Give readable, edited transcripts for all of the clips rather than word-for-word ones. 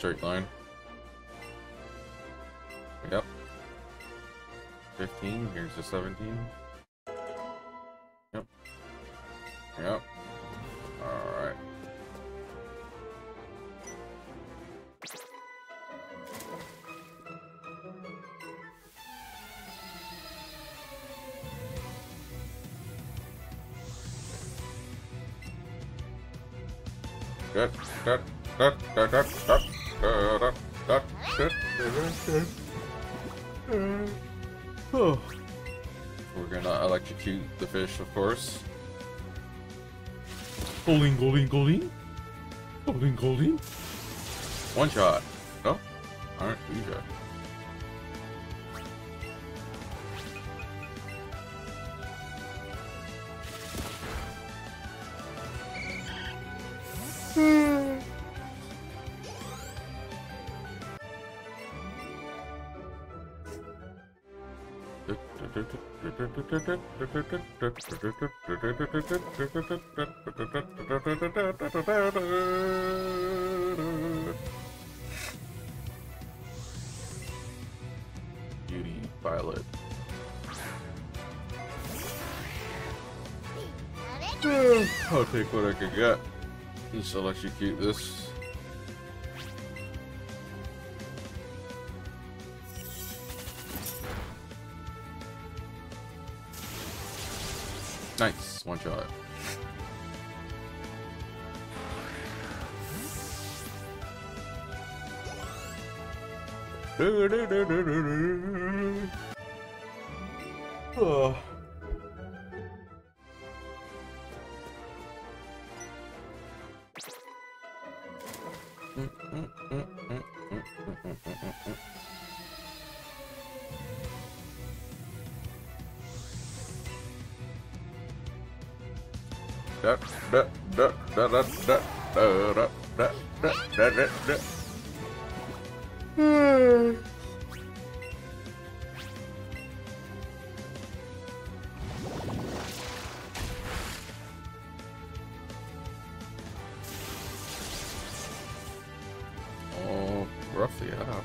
straight line. Yep. 15, here's the 17. Yep. Yep. Alright. Good, good, good, good, good, good, good, good, good, good, good. Oh. We're gonna electrocute the fish, of course. Golding, golding, golding. Golding, golding. One shot. No? Alright, two shot. Beauty Violet. I'll take what I can get. Just electrocute this. Nice, one shot. Oh. Oh, roughly half.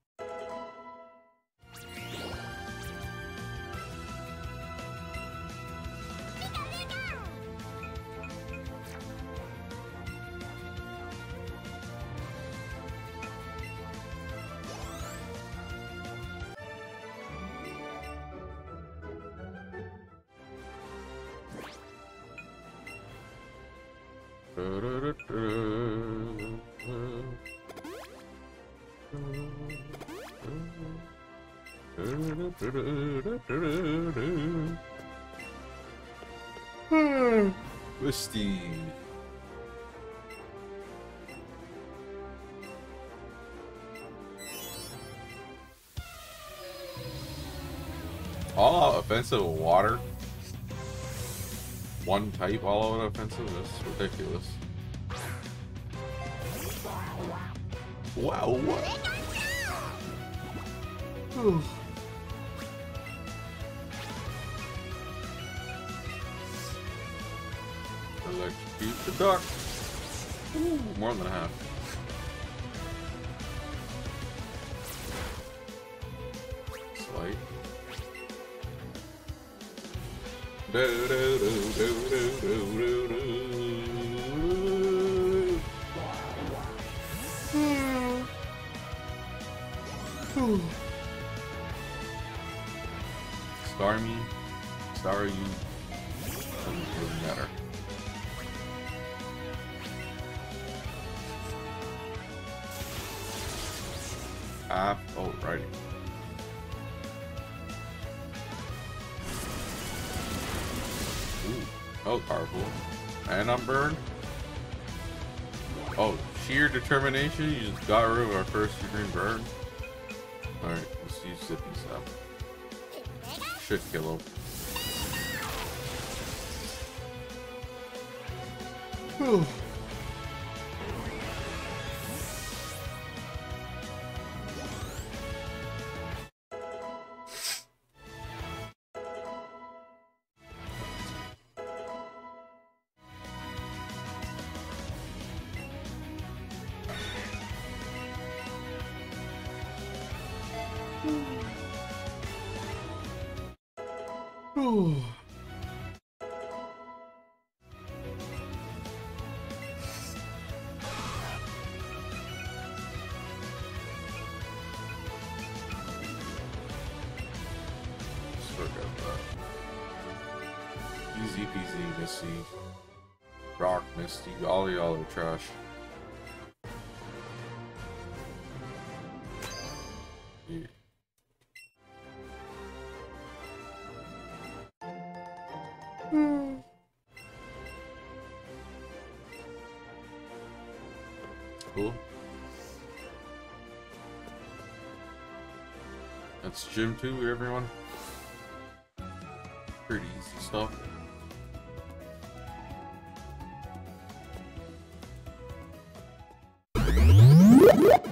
Twisty. All out offensive water. One type all out offensive. That's ridiculous. Wow, what? Electrocute the duck. Ooh, more than half. Slight. Do do do do do do do. Star me, star you. Doesn't really matter. Oh, right. Ooh, oh, powerful. And I'm burned. Oh, sheer determination. You just got rid of our first degree burn. Alright, let's use Zippy Sap. Should kill him. Whew. Easy peasy, Misty. Rock, Misty. All y'all are trash. Yeah. Cool. That's Gym 2, everyone. Pretty easy stuff. What?